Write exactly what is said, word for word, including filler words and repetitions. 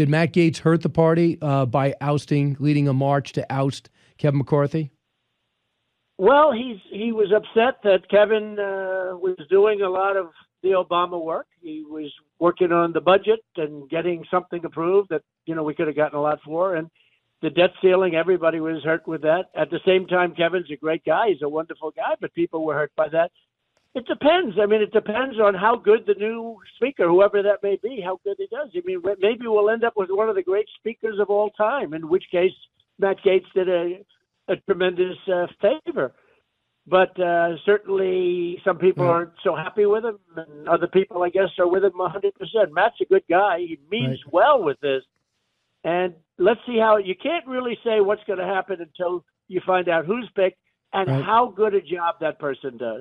Did Matt Gaetz hurt the party uh, by ousting, leading a march to oust Kevin McCarthy? Well, he's he was upset that Kevin uh, was doing a lot of the Obama work. He was working on the budget and getting something approved that, you know, we could have gotten a lot for. And the debt ceiling, everybody was hurt with that. At the same time, Kevin's a great guy. He's a wonderful guy, but people were hurt by that. It depends. I mean, it depends on how good the new speaker, whoever that may be, how good he does. I mean, maybe we'll end up with one of the great speakers of all time, in which case Matt Gaetz did a, a tremendous uh, favor. But uh, certainly some people yeah. aren't so happy with him, and other people, I guess, are with him one hundred percent. Matt's a good guy. He means right. well with this. And let's see how – you can't really say what's going to happen until you find out who's picked and right. how good a job that person does.